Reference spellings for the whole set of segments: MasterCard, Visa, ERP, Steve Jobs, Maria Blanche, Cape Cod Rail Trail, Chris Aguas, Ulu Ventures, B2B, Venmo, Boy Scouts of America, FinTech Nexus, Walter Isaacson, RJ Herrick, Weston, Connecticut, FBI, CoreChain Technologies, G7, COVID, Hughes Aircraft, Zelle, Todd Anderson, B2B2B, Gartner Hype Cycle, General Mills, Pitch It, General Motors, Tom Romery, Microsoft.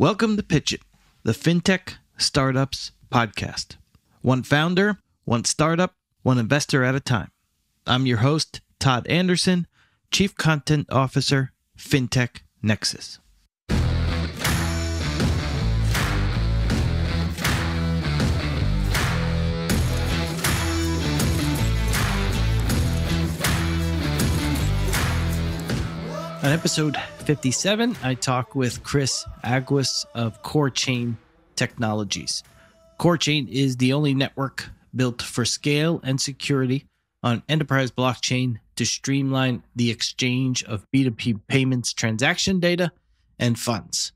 Welcome to Pitch It, the FinTech Startups Podcast. One founder, one startup, one investor at a time. I'm your host, Todd Anderson, Chief Content Officer, FinTech Nexus. On episode 57, I talk with Chris Aguas of CoreChain Technologies. CoreChain is the only network built for scale and security on enterprise blockchain to streamline the exchange of B2B payments transaction data and funds.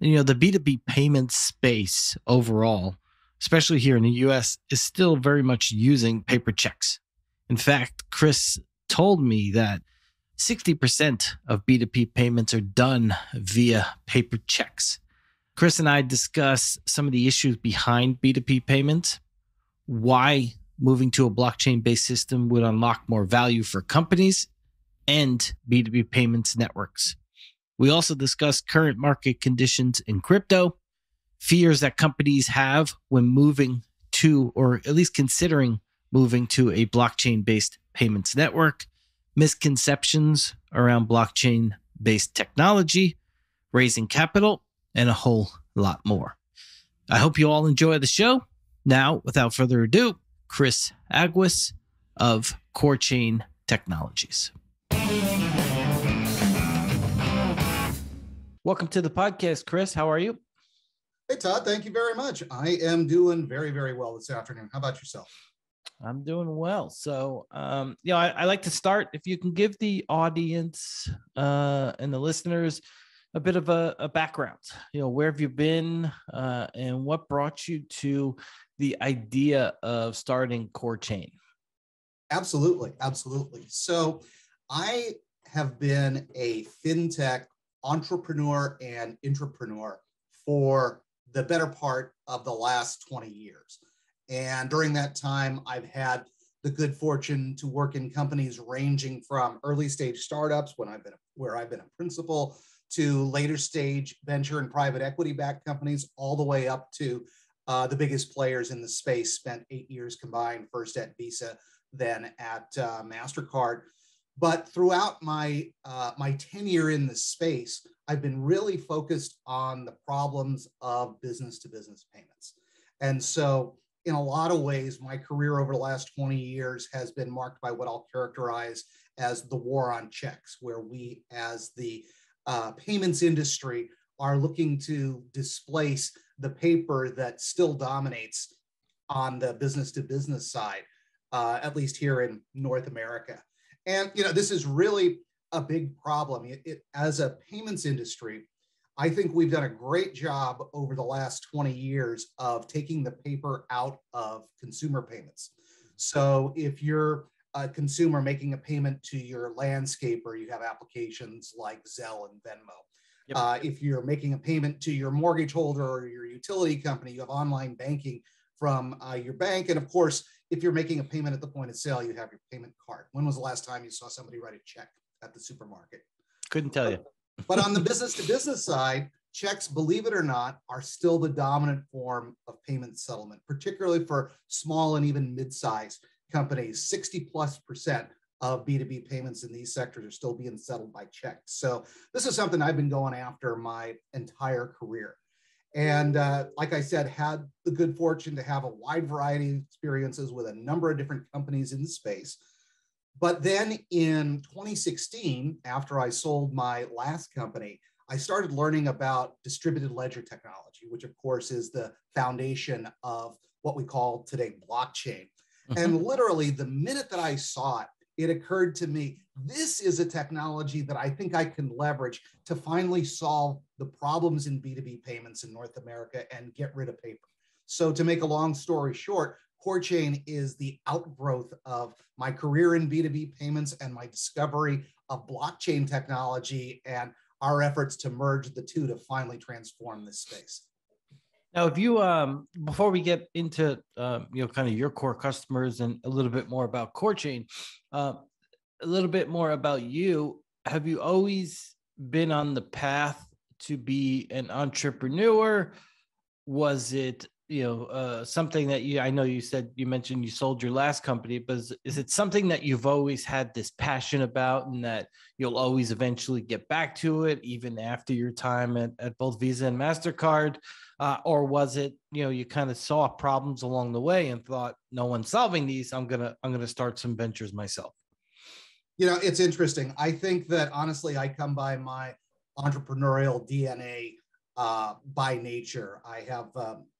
You know, the B2B payment space overall, especially here in the US, is still very much using paper checks. In fact, Chris told me that 60% of B2B payments are done via paper checks. Chris and I discuss some of the issues behind B2B payments, why moving to a blockchain-based system would unlock more value for companies and B2B payments networks. We also discuss current market conditions in crypto, fears that companies have when moving to, or at least considering moving to, a blockchain-based payments network, misconceptions around blockchain-based technology, raising capital, and a whole lot more. I hope you all enjoy the show. Now, without further ado, Chris Aguas of CoreChain Technologies. Welcome to the podcast, Chris. How are you? Hey, Todd. Thank you very much. I am doing very, very well this afternoon. How about yourself? I'm doing well. So, I like to start, if you can give the audience and the listeners a bit of a background. You know, where have you been and what brought you to the idea of starting CoreChain? Absolutely. So I have been a fintech entrepreneur and intrapreneur for the better part of the last 20 years. And during that time, I've had the good fortune to work in companies ranging from early stage startups where I've been a principal to later stage venture and private equity backed companies, all the way up to the biggest players in the space. Spent 8 years combined, first at Visa, then at MasterCard. But throughout my tenure in the space, I've been really focused on the problems of business to business payments. And so, in a lot of ways, my career over the last 20 years has been marked by what I'll characterize as the war on checks, where we, as the payments industry, are looking to displace the paper that still dominates on the business-to-business side, at least here in North America. And you know, this is really a big problem. It, as a payments industry, I think we've done a great job over the last 20 years of taking the paper out of consumer payments. So if you're a consumer making a payment to your landscaper, you have applications like Zelle and Venmo. Yep. If you're making a payment to your mortgage holder or your utility company, you have online banking from your bank. And of course, if you're making a payment at the point of sale, you have your payment card. When was the last time you saw somebody write a check at the supermarket? Couldn't tell you. But on the business-to-business side, checks, believe it or not, are still the dominant form of payment settlement, particularly for small and even mid-sized companies. 60+% of B2B payments in these sectors are still being settled by checks. So this is something I've been going after my entire career. And like I said, had the good fortune to have a wide variety of experiences with a number of different companies in the space. But then in 2016, after I sold my last company, I started learning about distributed ledger technology, which of course is the foundation of what we call today blockchain. And literally the minute that I saw it, it occurred to me, this is a technology that I think I can leverage to finally solve the problems in B2B payments in North America and get rid of paper. So to make a long story short, CoreChain is the outgrowth of my career in B2B payments and my discovery of blockchain technology and our efforts to merge the two to finally transform this space. Now, if you, before we get into, kind of your core customers and a little bit more about CoreChain, a little bit more about you, have you always been on the path to be an entrepreneur? Was it, you know, something that you, I know you said, you mentioned you sold your last company, but is it something that you've always had this passion about and that you'll always eventually get back to it, even after your time at both Visa and MasterCard? Or was it, you know, you kind of saw problems along the way and thought, no one's solving these, I'm going to start some ventures myself? You know, it's interesting. I think that honestly, I come by my entrepreneurial DNA by nature. I have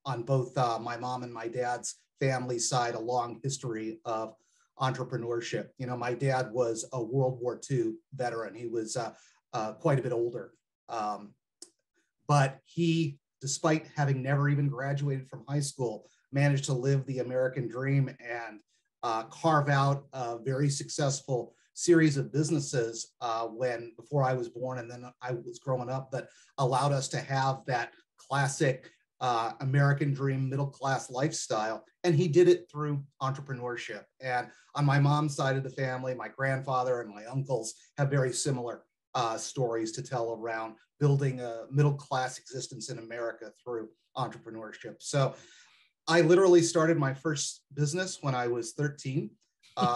on both my mom and my dad's family side, a long history of entrepreneurship. You know, my dad was a World War II veteran. He was quite a bit older, but he, despite having never even graduated from high school, managed to live the American dream and carve out a very successful series of businesses before I was born, and then I was growing up, that allowed us to have that classic American dream, middle-class lifestyle. And he did it through entrepreneurship. And on my mom's side of the family, my grandfather and my uncles have very similar stories to tell around building a middle-class existence in America through entrepreneurship. So I literally started my first business when I was 13.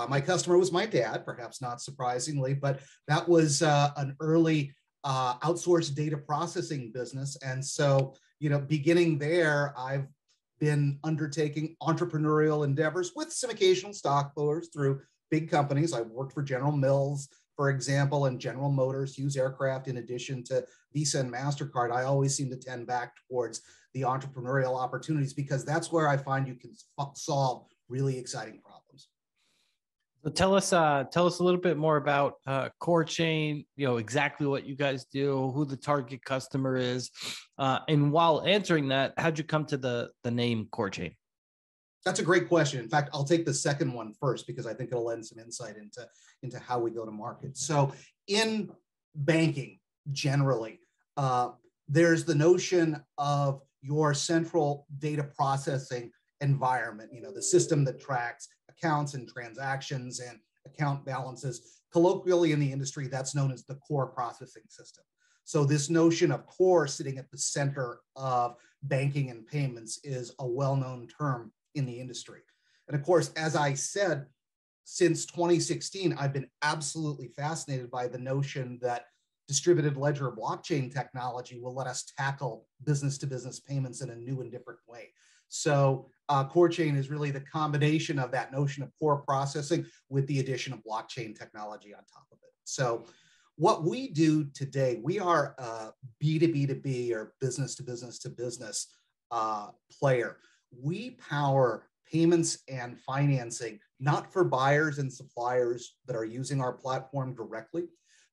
My customer was my dad, perhaps not surprisingly, but that was an early outsourced data processing business. And so, you know, beginning there, I've been undertaking entrepreneurial endeavors with some occasional stockholders through big companies. I worked for General Mills, for example, and General Motors, Hughes Aircraft, in addition to Visa and MasterCard. I always seem to tend back towards the entrepreneurial opportunities because that's where I find you can solve really exciting problems. So tell us a little bit more about CoreChain, you know, exactly what you guys do, who the target customer is. And while answering that, how'd you come to the name CoreChain? That's a great question. In fact, I'll take the second one first because I think it'll lend some insight into how we go to market. So in banking, generally, there's the notion of your central data processing environment, you know, the system that tracks accounts and transactions and account balances. Colloquially in the industry, that's known as the core processing system. So this notion of core sitting at the center of banking and payments is a well-known term in the industry. And of course, as I said, since 2016, I've been absolutely fascinated by the notion that distributed ledger blockchain technology will let us tackle business-to-business payments in a new and different way. So CoreChain is really the combination of that notion of core processing with the addition of blockchain technology on top of it. So what we do today, we are a B2B2B or business-to-business-to-business player. We power payments and financing, not for buyers and suppliers that are using our platform directly,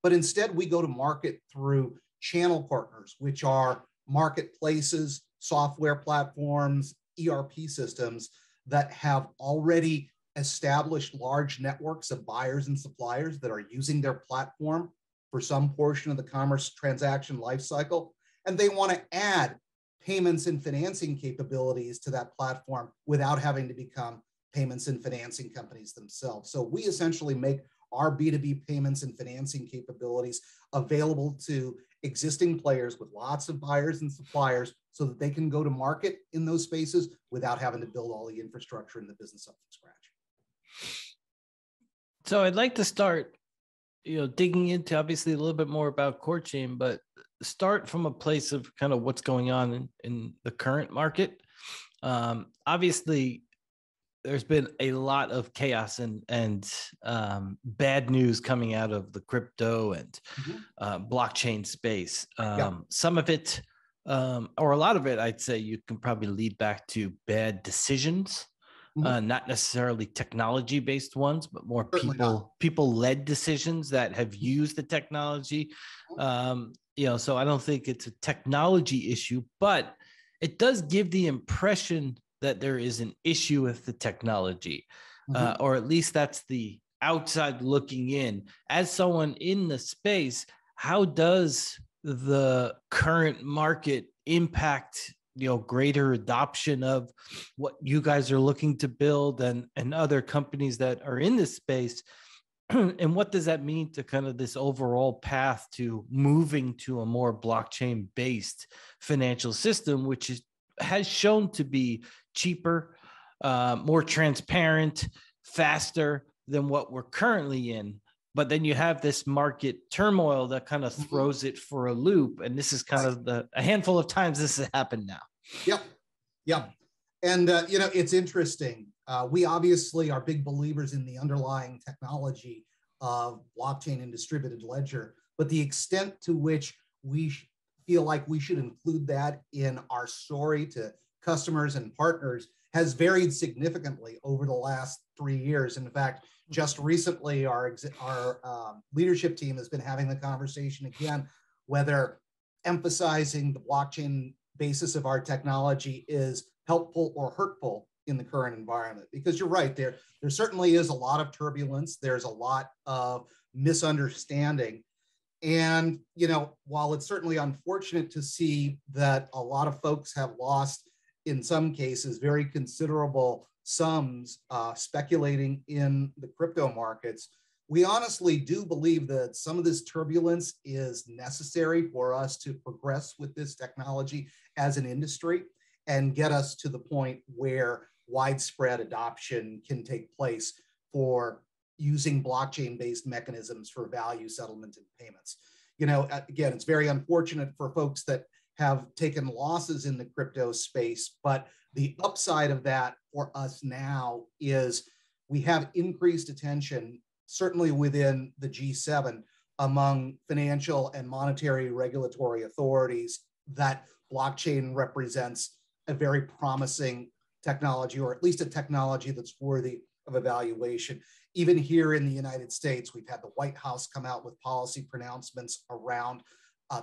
but instead we go to market through channel partners, which are marketplaces, software platforms, ERP systems that have already established large networks of buyers and suppliers that are using their platform for some portion of the commerce transaction lifecycle. And they want to add payments and financing capabilities to that platform without having to become payments and financing companies themselves. So we essentially make our B2B payments and financing capabilities available to existing players with lots of buyers and suppliers so that they can go to market in those spaces without having to build all the infrastructure in the business up from scratch. So I'd like to start, you know, digging into obviously a little bit more about CoreChain, but start from a place of kind of what's going on in the current market. Obviously, there's been a lot of chaos and bad news coming out of the crypto and blockchain space. Some of it, or a lot of it, I'd say you can probably lead back to bad decisions, not necessarily technology-based ones, but more people-led decisions that have used the technology. You know, so I don't think it's a technology issue, but it does give the impression that there is an issue with the technology, or at least that's the outside looking in. As someone in the space, how does the current market impact, you know, greater adoption of what you guys are looking to build and other companies that are in this space? And what does that mean to kind of this overall path to moving to a more blockchain-based financial system, which is, has shown to be cheaper, more transparent, faster than what we're currently in? But then you have this market turmoil that kind of throws it for a loop. And this is kind of the, a handful of times this has happened now. Yep. Yep. And, you know, it's interesting. We obviously are big believers in the underlying technology of blockchain and distributed ledger, but the extent to which we feel like we should include that in our story to customers and partners has varied significantly over the last 3 years. In fact, just recently, our leadership team has been having the conversation again, whether emphasizing the blockchain basis of our technology is helpful or hurtful in the current environment. Because you're right, there certainly is a lot of turbulence. There's a lot of misunderstanding. And, you know, while it's certainly unfortunate to see that a lot of folks have lost, in some cases, very considerable sums speculating in the crypto markets, we honestly do believe that some of this turbulence is necessary for us to progress with this technology as an industry and get us to the point where widespread adoption can take place for using blockchain-based mechanisms for value settlement and payments. You know, again, it's very unfortunate for folks that have taken losses in the crypto space, but the upside of that for us now is we have increased attention, certainly within the G7, among financial and monetary regulatory authorities, that blockchain represents a very promising technology, or at least a technology that's worthy of evaluation. Even here in the United States, we've had the White House come out with policy pronouncements around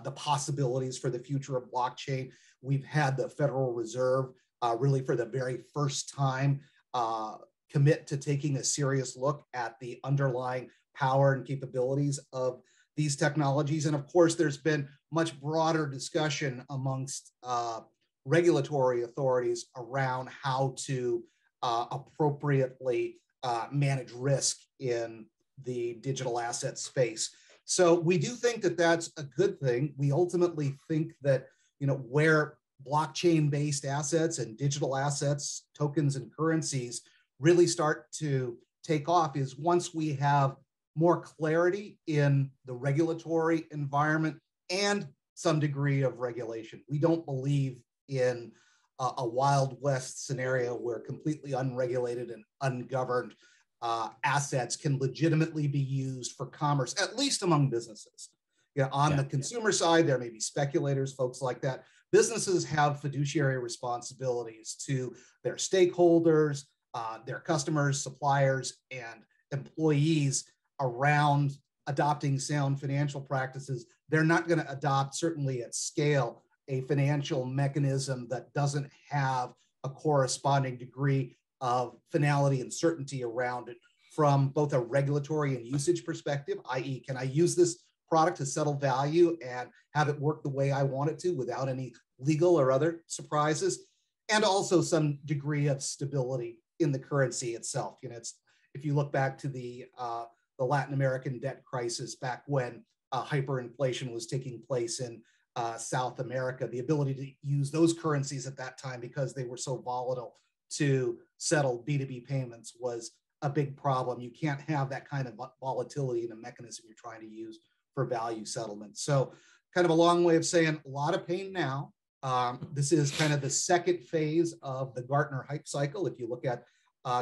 the possibilities for the future of blockchain. We've had the Federal Reserve really for the very first time commit to taking a serious look at the underlying power and capabilities of these technologies. And of course, there's been much broader discussion amongst regulatory authorities around how to appropriately manage risk in the digital asset space. So we do think that that's a good thing. We ultimately think that, you know, where blockchain-based assets and digital assets, tokens and currencies really start to take off is once we have more clarity in the regulatory environment and some degree of regulation. We don't believe in a Wild West scenario where completely unregulated and ungoverned assets can legitimately be used for commerce, at least among businesses. You know, on the consumer side, there may be speculators, folks like that. Businesses have fiduciary responsibilities to their stakeholders, their customers, suppliers, and employees around adopting sound financial practices. They're not going to adopt, certainly at scale, a financial mechanism that doesn't have a corresponding degree of finality and certainty around it from both a regulatory and usage perspective, i.e., can I use this product to settle value and have it work the way I want it to without any legal or other surprises, and also some degree of stability in the currency itself. You know, it's, if you look back to the Latin American debt crisis back when hyperinflation was taking place in South America, the ability to use those currencies at that time because they were so volatile to settle B2B payments was a big problem. You can't have that kind of volatility in a mechanism you're trying to use for value settlement. So kind of a long way of saying a lot of pain now. This is kind of the second phase of the Gartner Hype Cycle. If you look at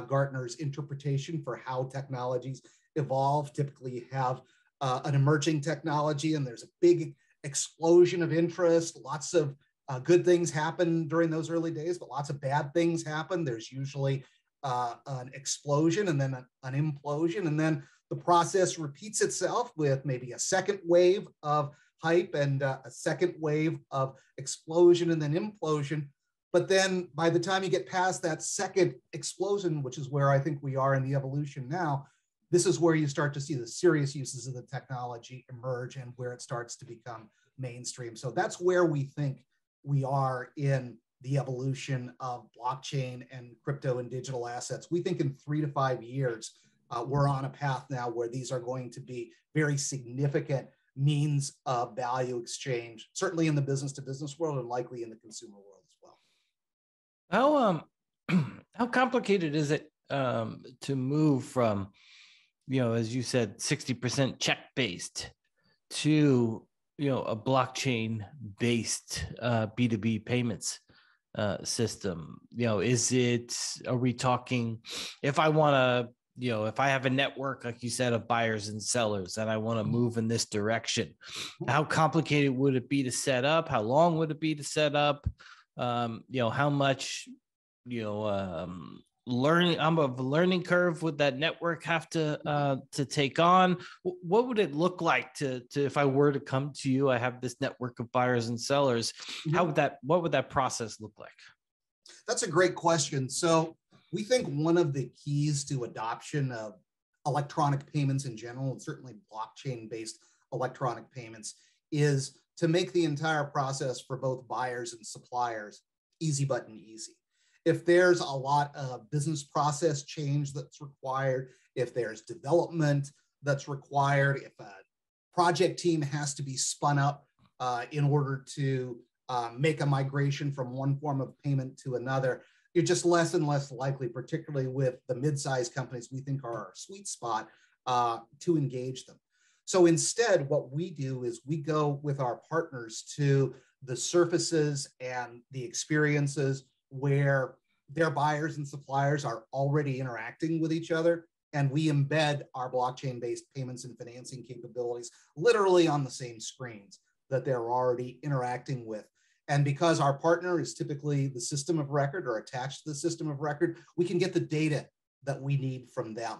Gartner's interpretation for how technologies evolve, typically have an emerging technology and there's a big explosion of interest, lots of good things happen during those early days, but lots of bad things happen. There's usually an explosion and then an implosion. And then the process repeats itself with maybe a second wave of hype and a second wave of explosion and then implosion. But then by the time you get past that second explosion, which is where I think we are in the evolution now, this is where you start to see the serious uses of the technology emerge and where it starts to become mainstream. So that's where we think we are in the evolution of blockchain and crypto and digital assets. We think in 3 to 5 years, we're on a path now where these are going to be very significant means of value exchange, certainly in the business-to-business world and likely in the consumer world as well. How complicated is it to move from, you know, as you said, 60% check-based to, you know, a blockchain-based B2B payments system? You know, is it, are we talking, if I want to, you know, if I have a network, like you said, of buyers and sellers, and I want to move in this direction, how complicated would it be to set up? How long would it be to set up? You know, how much, you know, learning curve would that network have to take on? What would it look like to if I were to come to you? I have this network of buyers and sellers. How would that? What would that process look like? That's a great question. So, we think one of the keys to adoption of electronic payments in general, and certainly blockchain-based electronic payments, is to make the entire process for both buyers and suppliers easy button easy. If there's a lot of business process change that's required, if there's development that's required, if a project team has to be spun up in order to make a migration from one form of payment to another, you're just less and less likely, particularly with the mid-sized companies we think are our sweet spot, to engage them. So instead, what we do is we go with our partners to the surfaces and the experiences where their buyers and suppliers are already interacting with each other, and we embed our blockchain-based payments and financing capabilities literally on the same screens that they're already interacting with. And because our partner is typically the system of record or attached to the system of record, we can get the data that we need from them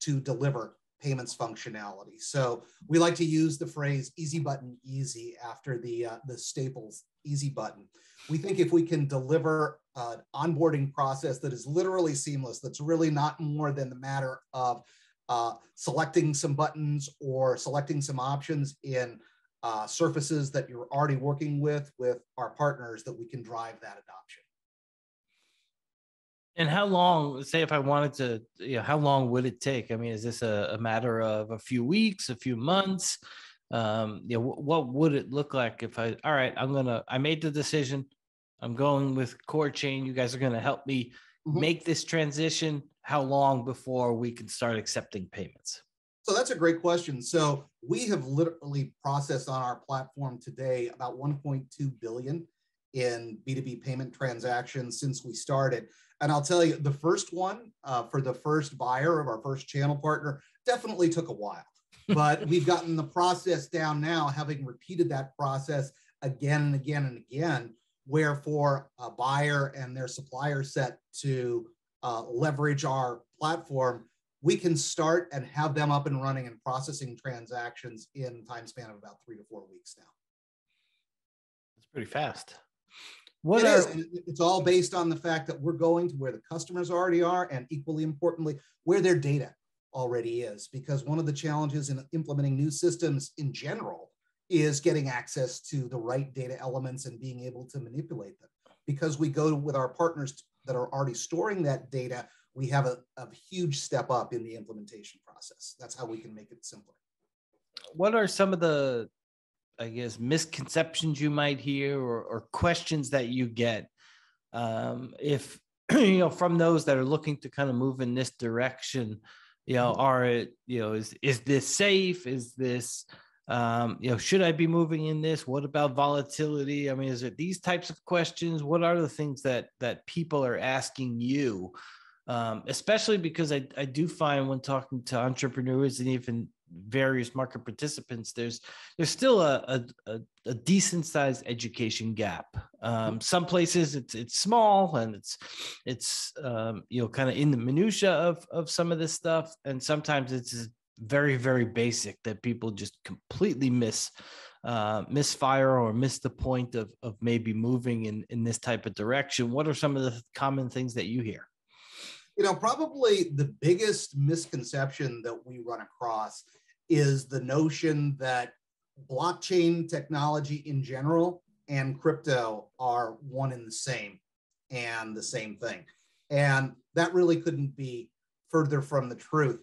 to deliver payments functionality. So we like to use the phrase easy button easy after the Staples easy button. We think if we can deliver an onboarding process that is literally seamless, that's really not more than the matter of selecting some buttons or selecting some options in surfaces that you're already working with our partners, that we can drive that adoption. And how long, say if I wanted to, you know, how long would it take? I mean, is this a matter of a few weeks, a few months? You know, what would it look like if I, all right, I made the decision, I'm going with CoreChain, you guys are going to help me make this transition. How long before we can start accepting payments? So that's a great question. So we have literally processed on our platform today about 1.2 billion in B2B payment transactions since we started. And I'll tell you, the first one for the first buyer of our first channel partner definitely took a while, but we've gotten the process down now, having repeated that process again and again and again, where for a buyer and their supplier set to leverage our platform, we can start and have them up and running and processing transactions in time span of about 3 to 4 weeks now. That's pretty fast. It's all based on the fact that we're going to where the customers already are, and equally importantly, where their data already is. Because one of the challenges in implementing new systems in general is getting access to the right data elements and being able to manipulate them. Because we go with our partners that are already storing that data, we have a huge step up in the implementation process. That's how we can make it simpler. What are some of the, I guess, misconceptions you might hear or questions that you get if, you know, from those that are looking to kind of move in this direction? You know, is this safe? Is this, you know, should I be moving in this? What about volatility? I mean, is it these types of questions? What are the things that people are asking you? Especially because I do find when talking to entrepreneurs and even various market participants, there's still a decent sized education gap. Some places it's small and it's you know, kind of in the minutia of some of this stuff, and sometimes it's very, very basic that people just completely misfire or miss the point of maybe moving in this type of direction. What are some of the common things that you hear? You know, probably the biggest misconception that we run across is the notion that blockchain technology in general and crypto are one and the same thing. And that really couldn't be further from the truth.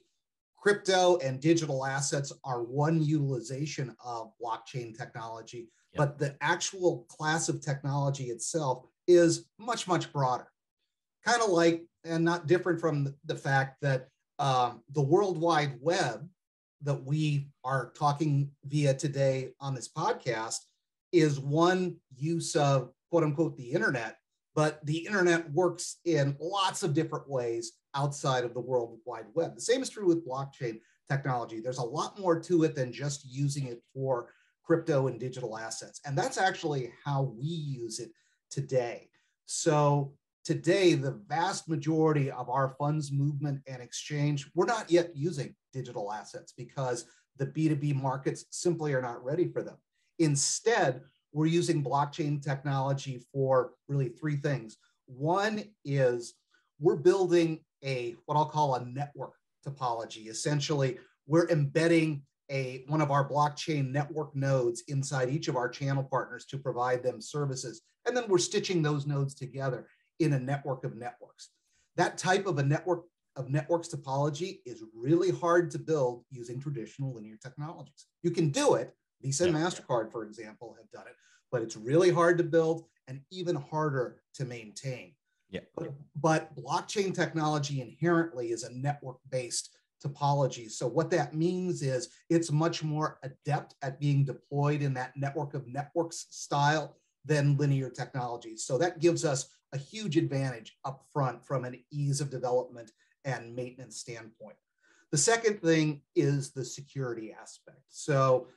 crypto and digital assets are one utilization of blockchain technology, yep. but the actual class of technology itself is much, much broader. Kind of like, and not different from the fact that the World Wide Web that we are talking via today on this podcast is one use of, quote unquote, the internet, but the internet works in lots of different ways outside of the World Wide Web. The same is true with blockchain technology. There's a lot more to it than just using it for crypto and digital assets. And that's actually how we use it today. So today, the vast majority of our funds movement and exchange, we're not yet using digital assets because the B2B markets simply are not ready for them. Instead, we're using blockchain technology for really three things. One is we're building a, what I'll call a network topology. Essentially, we're embedding one of our blockchain network nodes inside each of our channel partners to provide them services. And then we're stitching those nodes together in a network of networks. That type of a network of networks topology is really hard to build using traditional linear technologies. You can do it. Visa and MasterCard, for example, have done it, but it's really hard to build and even harder to maintain. Yeah. But blockchain technology inherently is a network-based topology. So what that means is it's much more adept at being deployed in that network of networks style than linear technologies. So that gives us a huge advantage up front from an ease of development and maintenance standpoint. The second thing is the security aspect. So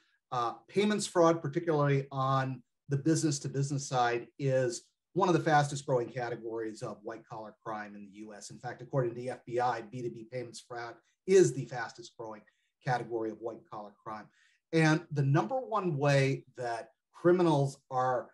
payments fraud, particularly on the business-to-business side, is one of the fastest growing categories of white-collar crime in the US. In fact, according to the FBI, B2B payments fraud is the fastest growing category of white-collar crime. And the number one way that criminals are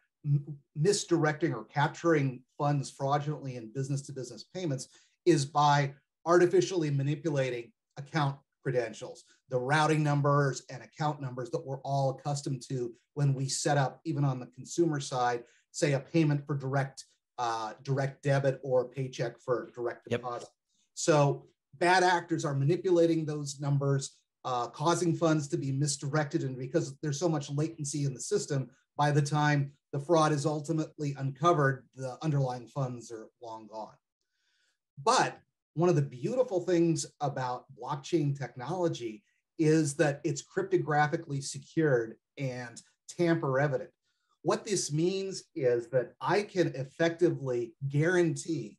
misdirecting or capturing funds fraudulently in business-to-business payments is by artificially manipulating account credentials, the routing numbers and account numbers that we're all accustomed to when we set up, even on the consumer side, say a payment for direct debit or a paycheck for direct deposit. Yep. So bad actors are manipulating those numbers, causing funds to be misdirected. And because there's so much latency in the system, by the time the fraud is ultimately uncovered, the underlying funds are long gone. But one of the beautiful things about blockchain technology is that it's cryptographically secured and tamper evident. What this means is that I can effectively guarantee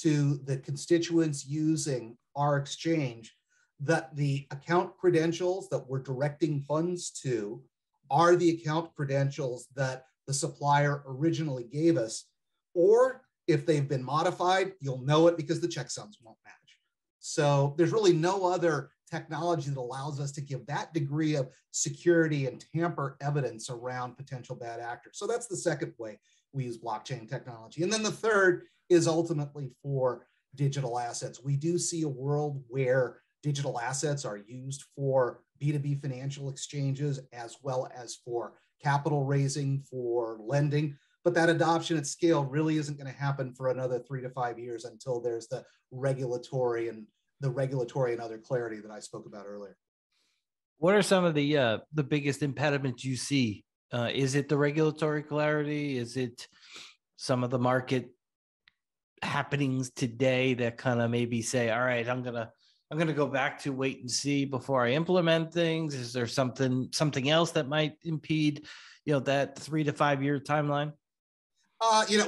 to the constituents using our exchange that the account credentials that we're directing funds to are the account credentials that the supplier originally gave us, or if they've been modified, you'll know it because the checksums won't match. So there's really no other technology that allows us to give that degree of security and tamper evidence around potential bad actors. So that's the second way we use blockchain technology. And then the third is ultimately for digital assets. We do see a world where digital assets are used for B2B financial exchanges as well as for capital raising, for lending. But that adoption at scale really isn't going to happen for another 3 to 5 years until there's the regulatory and other clarity that I spoke about earlier. What are some of the biggest impediments you see? Is it the regulatory clarity? Is it some of the market happenings today that kind of maybe say, all right, I'm gonna go back to wait and see before I implement things? Is there something else that might impede, you know, that 3 to 5 year timeline?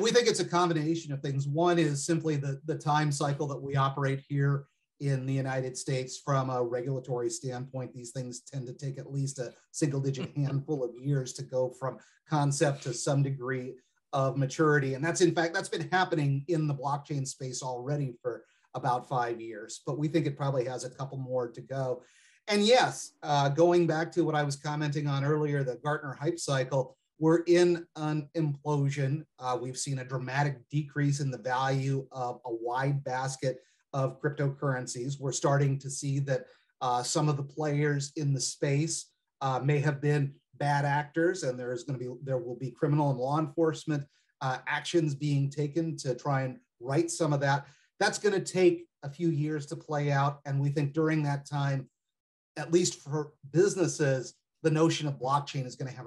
We think it's a combination of things. One is simply the time cycle that we operate here in the United States from a regulatory standpoint. These things tend to take at least a single digit handful of years to go from concept to some degree of maturity. And that's been happening in the blockchain space already for about 5 years, but we think it probably has a couple more to go. And yes, going back to what I was commenting on earlier, the Gartner Hype Cycle, we're in an implosion. We've seen a dramatic decrease in the value of a wide basket of cryptocurrencies. We're starting to see that some of the players in the space may have been bad actors, and there will be criminal and law enforcement actions being taken to try and right some of that. That's going to take a few years to play out, and we think during that time, at least for businesses, the notion of blockchain is going to have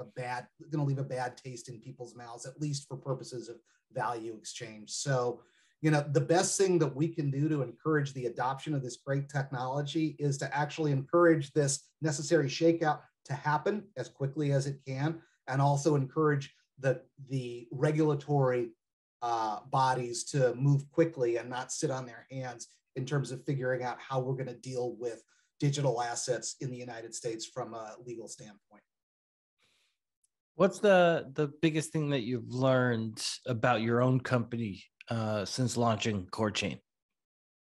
leave a bad taste in people's mouths, at least for purposes of value exchange. So, you know, the best thing that we can do to encourage the adoption of this great technology is to actually encourage this necessary shakeout to happen as quickly as it can, and also encourage the regulatory bodies to move quickly and not sit on their hands in terms of figuring out how we're going to deal with digital assets in the United States from a legal standpoint. What's the biggest thing that you've learned about your own company since launching CoreChain?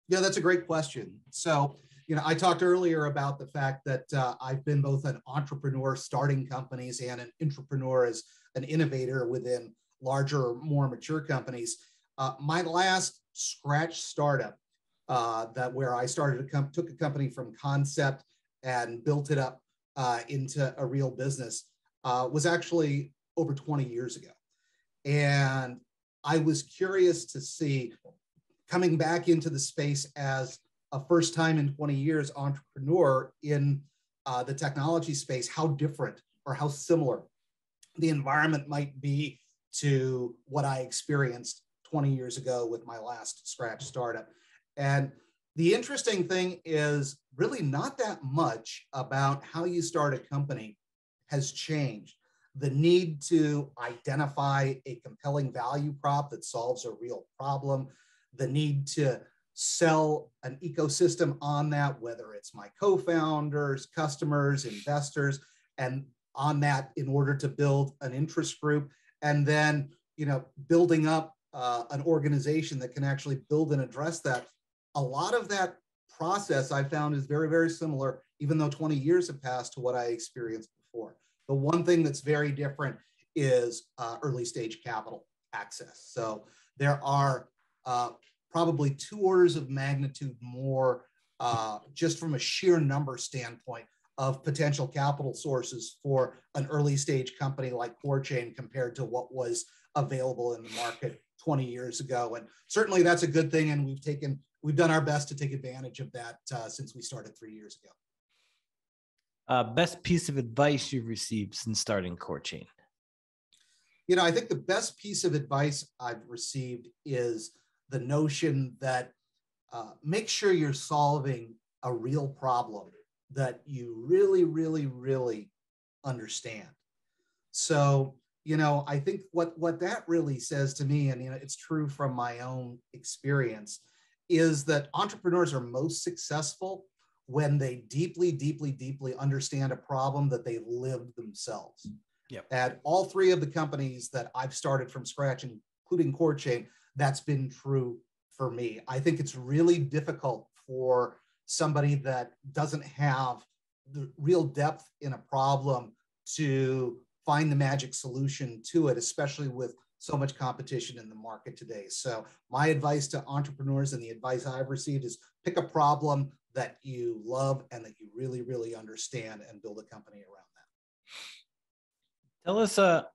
Yeah, that's a great question. So, you know, I talked earlier about the fact that I've been both an entrepreneur starting companies and an intrapreneur as an innovator within larger, more mature companies. My last scratch startup, took a company from concept and built it up into a real business, was actually over 20 years ago. And I was curious to see, coming back into the space as a first time in 20 years entrepreneur in the technology space, how different or how similar the environment might be to what I experienced 20 years ago with my last scratch startup. And the interesting thing is really not that much about how you start a company has changed. The need to identify a compelling value prop that solves a real problem, the need to sell an ecosystem on that, whether it's my co-founders, customers, investors, and on that in order to build an interest group, and then, you know, building up an organization that can actually build and address that. A lot of that process I found is very, very similar, even though 20 years have passed, to what I experienced before. The one thing that's very different is early stage capital access. So there are probably two orders of magnitude more, just from a sheer number standpoint, of potential capital sources for an early stage company like CoreChain compared to what was available in the market 20 years ago. And certainly that's a good thing. And we've done our best to take advantage of that since we started 3 years ago. Best piece of advice you've received since starting CoreChain? You know, I think the best piece of advice I've received is the notion that make sure you're solving a real problem that you really, really, really understand. So, you know, I think what that really says to me, and you know, it's true from my own experience, is that entrepreneurs are most successful when they deeply, deeply, deeply understand a problem that they lived themselves. Yep. At all three of the companies that I've started from scratch, including CoreChain, that's been true for me. I think it's really difficult for somebody that doesn't have the real depth in a problem to find the magic solution to it, especially with so much competition in the market today. So my advice to entrepreneurs and the advice I've received is pick a problem that you love and that you really, really understand and build a company around that. Tell us a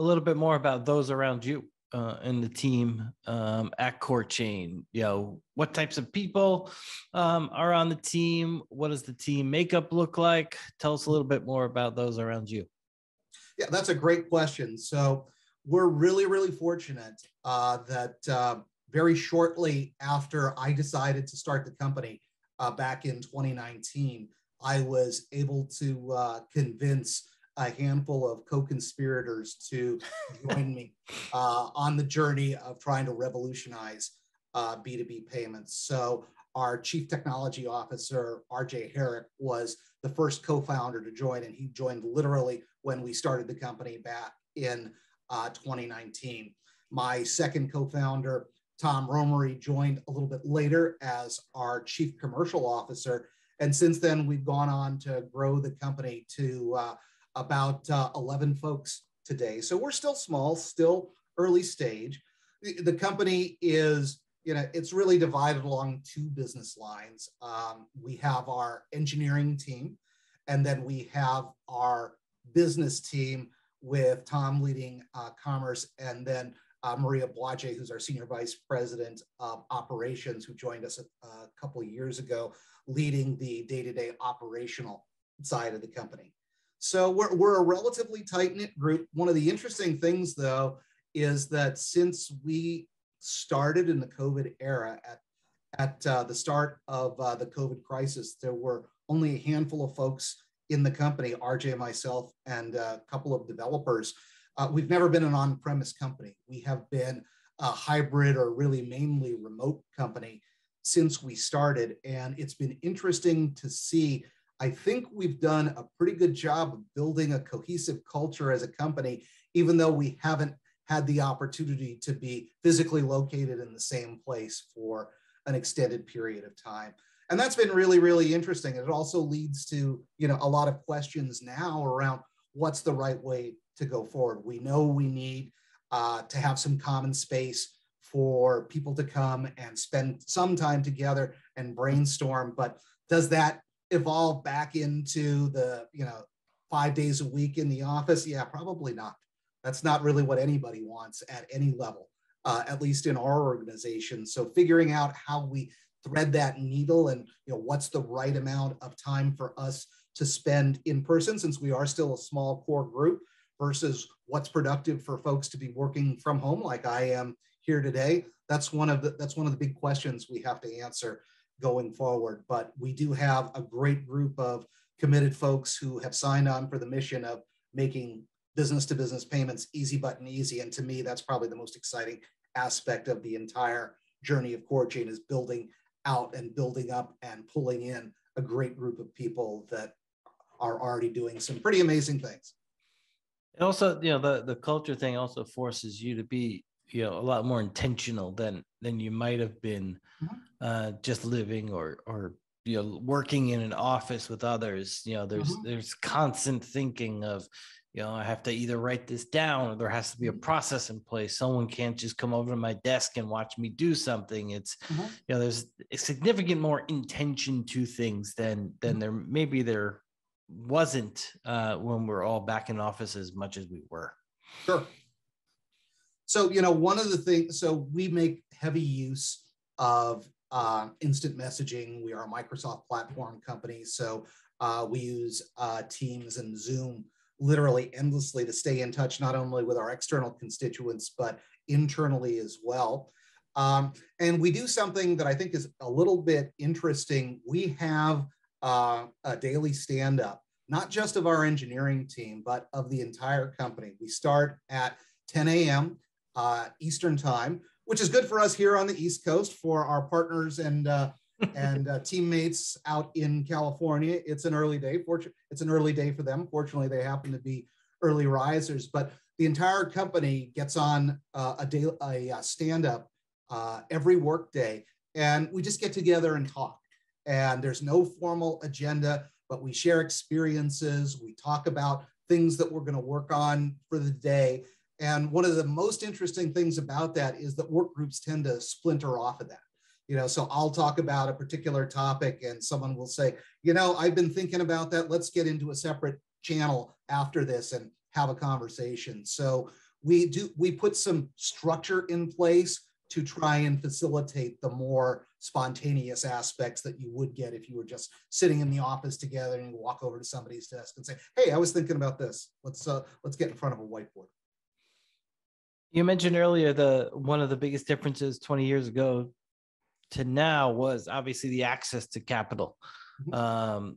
little bit more about those around you and the team at CoreChain. You know, what types of people are on the team? What does the team makeup look like? Tell us a little bit more about those around you. Yeah, that's a great question. So we're really, really fortunate that very shortly after I decided to start the company back in 2019, I was able to convince a handful of co-conspirators to join me on the journey of trying to revolutionize B2B payments. So our Chief Technology Officer, RJ Herrick, was the first co-founder to join, and he joined literally when we started the company back in 2019. My second co-founder, Tom Romery, joined a little bit later as our Chief Commercial Officer. And since then, we've gone on to grow the company to about 11 folks today. So we're still small, still early stage. The company is, you know, it's really divided along two business lines. We have our engineering team, and then we have our business team, with Tom leading commerce, and then Maria Blanche, who's our Senior Vice President of Operations, who joined us a couple of years ago, leading the day-to-day operational side of the company. So we're a relatively tight-knit group. One of the interesting things, though, is that since we started in the COVID era, at the start of the COVID crisis, there were only a handful of folks in the company, RJ, myself, and a couple of developers. We've never been an on-premise company. We have been a hybrid or really mainly remote company since we started. And it's been interesting to see. I think we've done a pretty good job of building a cohesive culture as a company, even though we haven't had the opportunity to be physically located in the same place for an extended period of time. And that's been really, really interesting. It also leads to, you know, a lot of questions now around what's the right way to go forward. We know we need to have some common space for people to come and spend some time together and brainstorm, but does that evolve back into the, you know, 5 days a week in the office? Yeah, probably not. That's not really what anybody wants at any level, at least in our organization. So figuring out how we thread that needle and, you know, what's the right amount of time for us to spend in person, since we are still a small core group, versus what's productive for folks to be working from home like I am here today. That's one of the big questions we have to answer going forward. But we do have a great group of committed folks who have signed on for the mission of making business-to-business payments easy button easy. And to me, that's probably the most exciting aspect of the entire journey of CoreChain, is building out and building up and pulling in a great group of people that are already doing some pretty amazing things. And also, you know, the culture thing also forces you to be, you know, a lot more intentional than you might have been just living or, you know, working in an office with others. You know, there's constant thinking of, you know, I have to either write this down, or there has to be a process in place. Someone can't just come over to my desk and watch me do something. It's, you know, there's a significant more intention to things than there maybe there wasn't when we're all back in office as much as we were. Sure. So, you know, one of the things, so we make heavy use of instant messaging. We are a Microsoft platform company. So we use Teams and Zoom literally endlessly to stay in touch, not only with our external constituents, but internally as well. And we do something that I think is a little bit interesting. We have a daily stand-up, not just of our engineering team, but of the entire company. We start at 10 a.m. Eastern time, which is good for us here on the East Coast. For our partners and teammates out in California, it's an early day. It's an early day for them. Fortunately, they happen to be early risers. But the entire company gets on a stand-up every workday, and we just get together and talk. And there's no formal agenda, but we share experiences. We talk about things that we're going to work on for the day. And one of the most interesting things about that is that work groups tend to splinter off of that. You know, so I'll talk about a particular topic and someone will say, you know, I've been thinking about that. Let's get into a separate channel after this and have a conversation. So we put some structure in place to try and facilitate the more spontaneous aspects that you would get if you were just sitting in the office together and you walk over to somebody's desk and say, hey, I was thinking about this. Let's get in front of a whiteboard. You mentioned earlier one of the biggest differences 20 years ago to now was obviously the access to capital.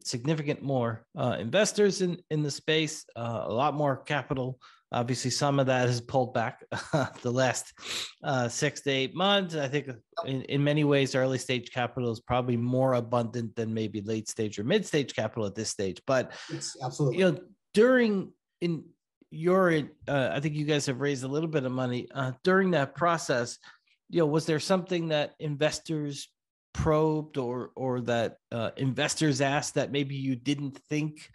Significant more investors in the space, a lot more capital. Obviously, some of that has pulled back the last 6 to 8 months. I think in many ways, early stage capital is probably more abundant than maybe late stage or mid stage capital at this stage. But yes, absolutely, you know, I think you guys have raised a little bit of money during that process. You know, was there something that investors probed or that investors asked that maybe you didn't think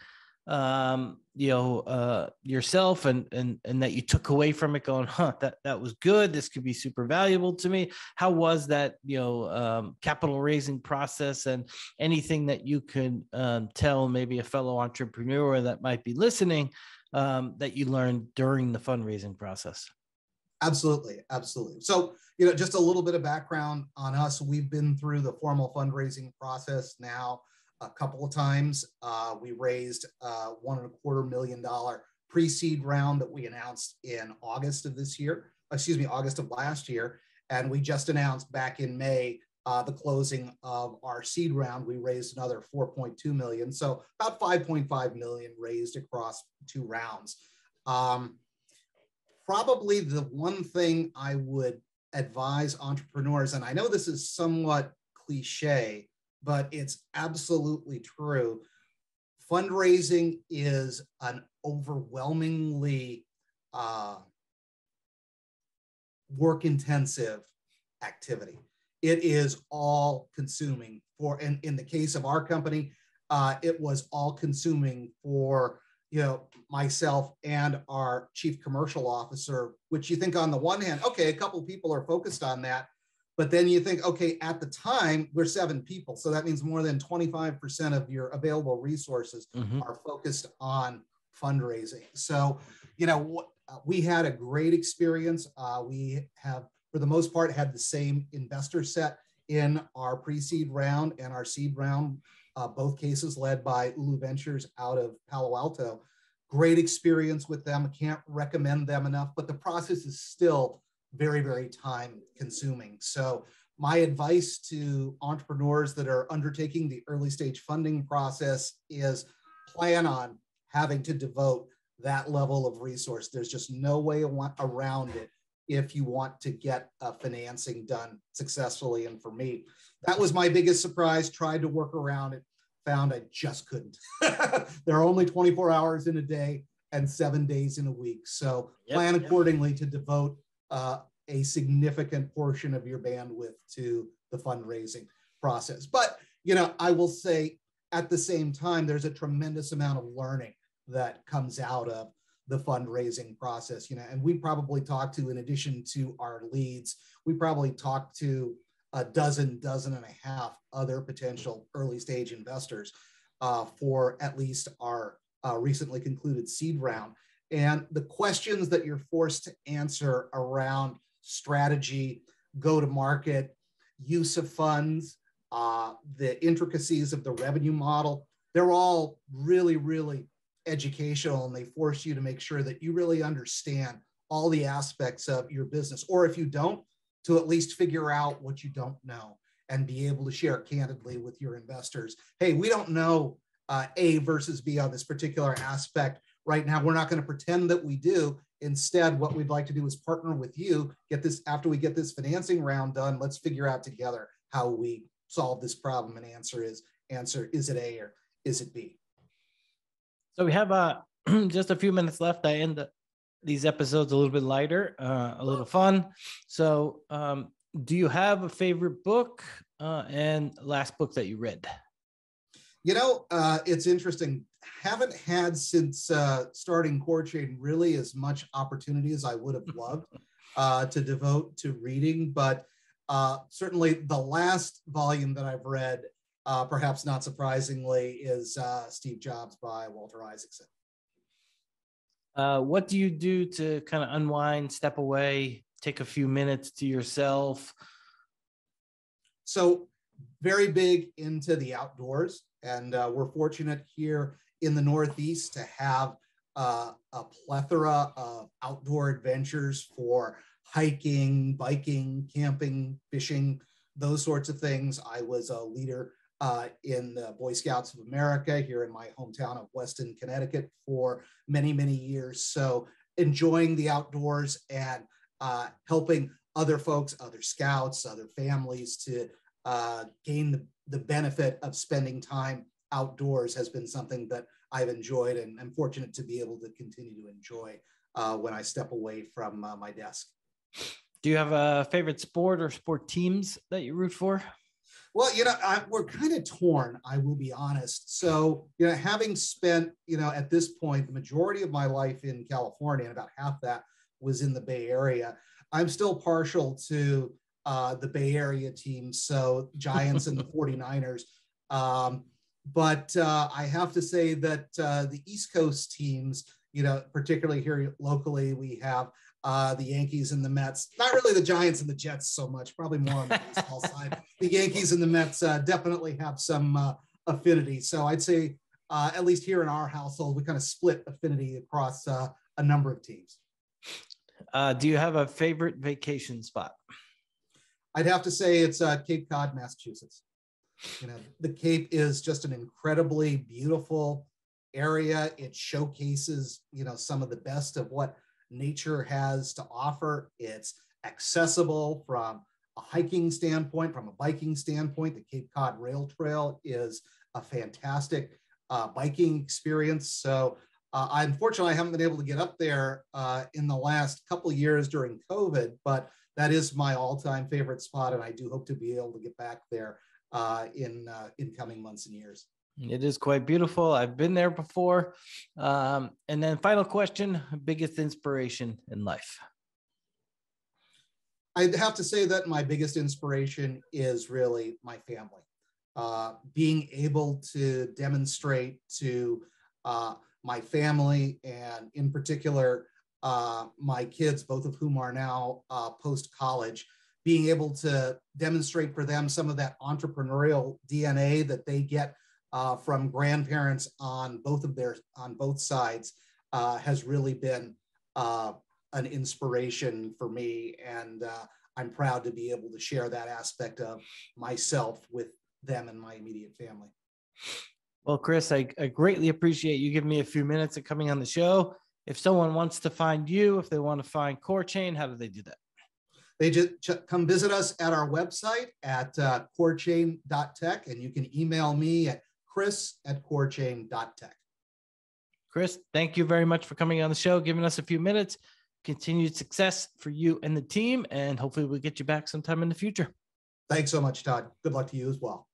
yourself and that you took away from it going, that was good. This could be super valuable to me. How was that, you know, capital raising process, and anything that you could tell maybe a fellow entrepreneur that might be listening that you learned during the fundraising process? Absolutely. Absolutely. So, you know, just a little bit of background on us. We've been through the formal fundraising process now a couple of times. We raised $1.25 million pre-seed round that we announced in August of this year, excuse me, August of last year. And we just announced back in May the closing of our seed round. We raised another $4.2 million. So about $5.5 million raised across two rounds. Probably the one thing I would advise entrepreneurs, and I know this is somewhat cliche, but it's absolutely true. Fundraising is an overwhelmingly work-intensive activity. It is all-consuming for, in the case of our company, it was all-consuming for, you know, myself and our chief commercial officer, which you think on the one hand, okay, a couple of people are focused on that, but then you think, okay, at the time, we're 7 people. So that means more than 25% of your available resources are focused on fundraising. So, you know, we had a great experience. We have, for the most part, had the same investor set in our pre-seed round and our seed round, both cases led by Ulu Ventures out of Palo Alto. Great experience with them. Can't recommend them enough, but the process is still very, very time consuming. So my advice to entrepreneurs that are undertaking the early stage funding process is plan on having to devote that level of resource. There's just no way around it if you want to get financing done successfully. And for me, that was my biggest surprise. Tried to work around it, found I just couldn't. There are only 24 hours in a day and 7 days in a week. So plan accordingly to devote a significant portion of your bandwidth to the fundraising process. But, you know, I will say at the same time, there's a tremendous amount of learning that comes out of the fundraising process, you know, and we probably talked to, in addition to our leads, we probably talked to a dozen and a half other potential early stage investors for at least our recently concluded seed round. And the questions that you're forced to answer around strategy, go-to-market, use of funds, the intricacies of the revenue model, they're all really, really educational, and they force you to make sure that you really understand all the aspects of your business, or if you don't, to at least figure out what you don't know and be able to share candidly with your investors. Hey, we don't know A versus B on this particular aspect right now. We're not going to pretend that we do. Instead, what we'd like to do is partner with you, get this, after we get this financing round done, let's figure out together how we solve this problem. And answer is it A or is it B? So we have just a few minutes left. I end these episodes a little bit lighter, a little fun. So do you have a favorite book and last book that you read? You know, it's interesting. Haven't had since starting CoreChain really as much opportunity as I would have loved to devote to reading. But certainly the last volume that I've read, perhaps not surprisingly, is Steve Jobs by Walter Isaacson. What do you do to kind of unwind, step away, take a few minutes to yourself? So very big into the outdoors. And we're fortunate here in the Northeast to have a plethora of outdoor adventures for hiking, biking, camping, fishing, those sorts of things. I was a leader in the Boy Scouts of America here in my hometown of Weston, Connecticut for many, many years. So enjoying the outdoors and helping other folks, other scouts, other families to gain the benefit of spending time outdoors has been something that I've enjoyed, and I'm fortunate to be able to continue to enjoy when I step away from my desk. Do you have a favorite sport or sport teams that you root for? Well, you know, we're kind of torn, I will be honest. So, you know, having spent, you know, at this point, the majority of my life in California, and about half that was in the Bay Area, I'm still partial to the Bay Area teams, so Giants and the 49ers. But I have to say that the East Coast teams, you know, particularly here locally, we have the Yankees and the Mets, not really the Giants and the Jets so much, probably more on the baseball side. The Yankees and the Mets definitely have some affinity. So I'd say, at least here in our household, we kind of split affinity across a number of teams. Do you have a favorite vacation spot? I'd have to say it's Cape Cod, Massachusetts. You know, the Cape is just an incredibly beautiful area. It showcases, you know, some of the best of what nature has to offer. It's accessible from a hiking standpoint, from a biking standpoint. The Cape Cod Rail Trail is a fantastic biking experience. So I unfortunately haven't been able to get up there in the last couple of years during COVID, but that is my all-time favorite spot, and I do hope to be able to get back there in coming months and years. It is quite beautiful. I've been there before. And then final question, biggest inspiration in life? I'd have to say that my biggest inspiration is really my family. Being able to demonstrate to my family, and in particular, my kids, both of whom are now post-college, being able to demonstrate for them some of that entrepreneurial DNA that they get from grandparents on both sides has really been an inspiration for me. And I'm proud to be able to share that aspect of myself with them and my immediate family. Well, Chris, I greatly appreciate you giving me a few minutes of coming on the show. If someone wants to find you, if they want to find CoreChain, how do they do that? They just come visit us at our website at corechain.tech, and you can email me at chris@corechain.tech. Chris, thank you very much for coming on the show, giving us a few minutes. Continued success for you and the team, and hopefully we'll get you back sometime in the future. Thanks so much, Todd. Good luck to you as well.